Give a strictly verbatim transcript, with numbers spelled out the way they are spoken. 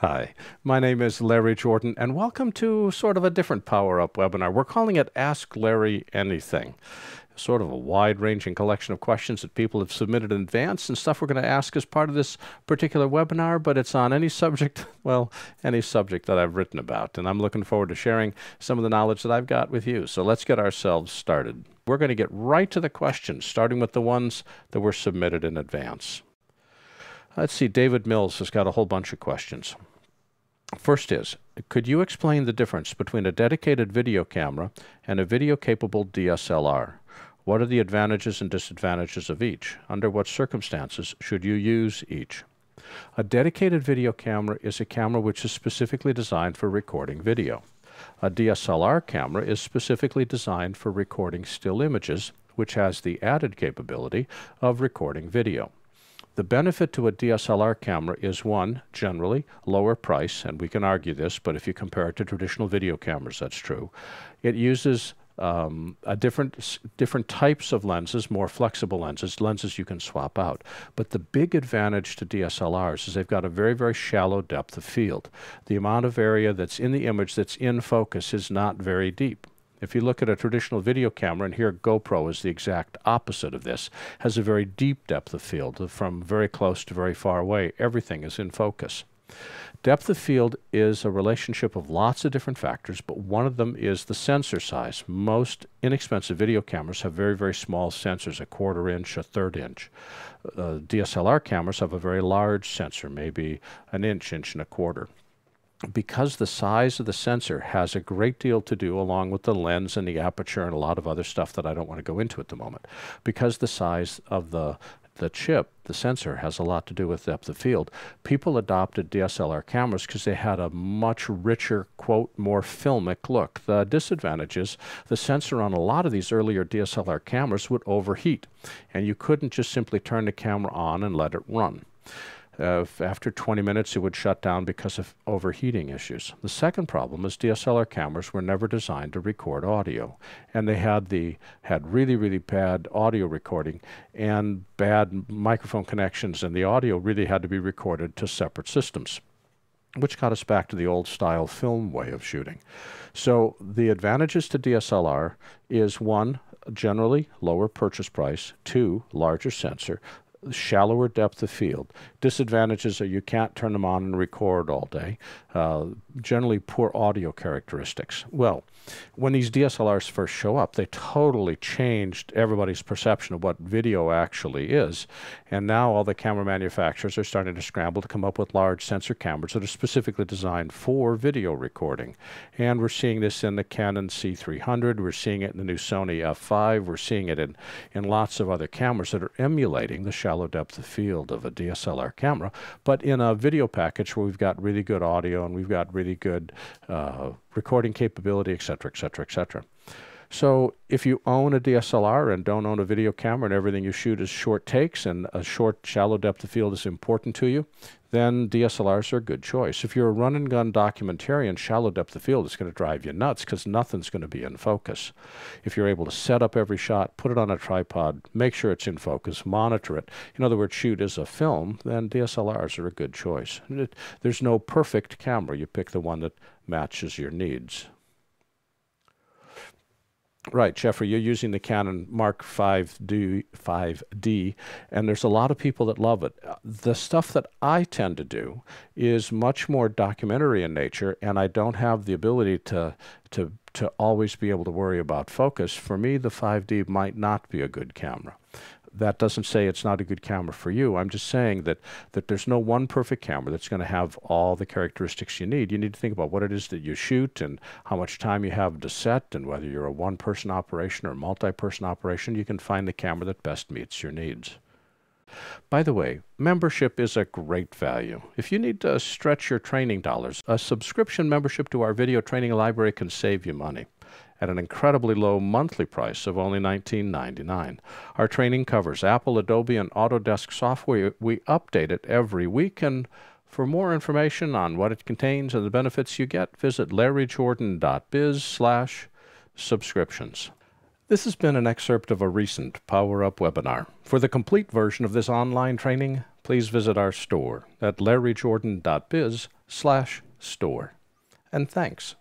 Hi, my name is Larry Jordan, and welcome to sort of a different Power-Up webinar. We're calling it Ask Larry Anything. Sort of a wide-ranging collection of questions that people have submitted in advance and stuff we're going to ask as part of this particular webinar, but it's on any subject, well, any subject that I've written about. And I'm looking forward to sharing some of the knowledge that I've got with you. So let's get ourselves started. We're going to get right to the questions, starting with the ones that were submitted in advance. Let's see, David Mills has got a whole bunch of questions. First is, could you explain the difference between a dedicated video camera and a video-capable D S L R? What are the advantages and disadvantages of each? Under what circumstances should you use each? A dedicated video camera is a camera which is specifically designed for recording video. A D S L R camera is specifically designed for recording still images, which has the added capability of recording video. The benefit to a D S L R camera is, one, generally lower price, and we can argue this, but if you compare it to traditional video cameras, that's true. It uses Um, a different, different types of lenses, more flexible lenses, lenses you can swap out. But the big advantage to D S L Rs is they've got a very, very shallow depth of field. The amount of area that's in the image that's in focus is not very deep. If you look at a traditional video camera, and here GoPro is the exact opposite of this, has a very deep depth of field. From very close to very far away, everything is in focus. Depth of field is a relationship of lots of different factors, but one of them is the sensor size. Most inexpensive video cameras have very, very small sensors, a quarter inch, a third inch. Uh, D S L R cameras have a very large sensor, maybe an inch, inch and a quarter. Because the size of the sensor has a great deal to do, along with the lens and the aperture and a lot of other stuff that I don't want to go into at the moment, because the size of the The chip, the sensor, has a lot to do with depth of field. People adopted D S L R cameras because they had a much richer, quote, more filmic look. The disadvantage is the sensor on a lot of these earlier D S L R cameras would overheat, and you couldn't just simply turn the camera on and let it run. Uh, after twenty minutes, it would shut down because of overheating issues. The second problem is D S L R cameras were never designed to record audio, and they had the had really, really bad audio recording and bad microphone connections, and the audio really had to be recorded to separate systems, which got us back to the old-style film way of shooting. So the advantages to D S L R is, one, generally lower purchase price, two, larger sensor, shallower depth of field. Disadvantages are you can't turn them on and record all day. Uh, generally poor audio characteristics. Well, when these D S L Rs first show up, they totally changed everybody's perception of what video actually is. And now all the camera manufacturers are starting to scramble to come up with large sensor cameras that are specifically designed for video recording. And we're seeing this in the Canon C three hundred. We're seeing it in the new Sony F five. We're seeing it in, in lots of other cameras that are emulating the shallow shallow depth of field of a D S L R camera, but in a video package where we've got really good audio and we've got really good uh, recording capability, et cetera, et cetera, et cetera. So if you own a D S L R and don't own a video camera and everything you shoot is short takes and a short, shallow depth of field is important to you, then D S L Rs are a good choice. If you're a run-and-gun documentarian, shallow depth of field is going to drive you nuts because nothing's going to be in focus. If you're able to set up every shot, put it on a tripod, make sure it's in focus, monitor it, in other words, shoot as a film, then D S L Rs are a good choice. It, there's no perfect camera. You pick the one that matches your needs. Right, Jeffrey, you're using the Canon Mark five D, and there's a lot of people that love it. The stuff that I tend to do is much more documentary in nature, and I don't have the ability to, to, to always be able to worry about focus. For me, the five D might not be a good camera. That doesn't say it's not a good camera for you. I'm just saying that, that there's no one perfect camera that's going to have all the characteristics you need. You need to think about what it is that you shoot and how much time you have to set, and whether you're a one-person operation or a multi-person operation, you can find the camera that best meets your needs. By the way, membership is a great value. If you need to stretch your training dollars, a subscription membership to our video training library can save you money at an incredibly low monthly price of only nineteen ninety-nine. Our training covers Apple, Adobe, and Autodesk software. We update it every week, and for more information on what it contains and the benefits you get, visit larry jordan dot biz slash subscriptions. This has been an excerpt of a recent Power-Up webinar. For the complete version of this online training, please visit our store at larry jordan dot biz slash store. And thanks.